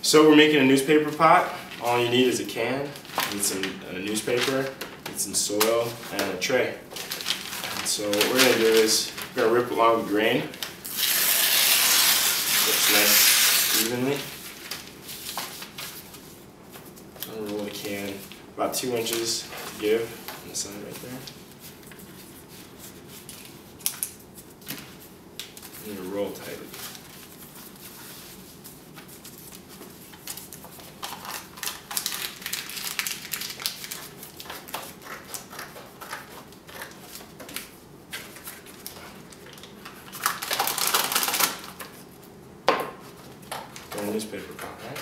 So we're making a newspaper pot. All you need is a can, you need some newspaper, you need some soil, and a tray. And so what we're going to do is we're going to rip along the grain. Looks nice evenly. I'm going to roll the can about 2 inches to give on the side right there. I'm going to roll tightly. Newspaper pot, right?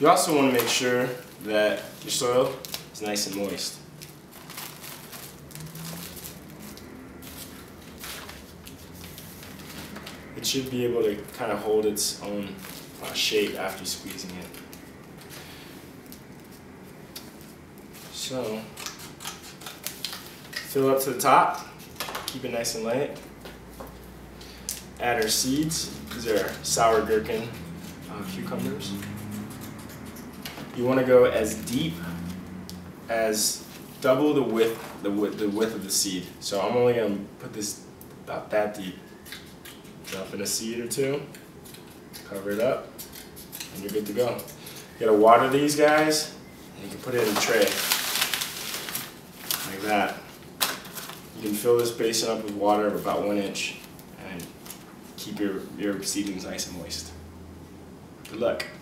You also want to make sure that your soil is nice and moist. It should be able to kind of hold its own shape after squeezing it. So, fill up to the top, keep it nice and light. Add our seeds. These are sour gherkin cucumbers. You want to go as deep as double the width of the seed. So I'm only going to put this about that deep. Drop in a seed or two, cover it up, and you're good to go. You gotta water these guys, and you can put it in a tray like that. You can fill this basin up with water of about 1 inch. Keep your seedlings nice and moist. Good luck.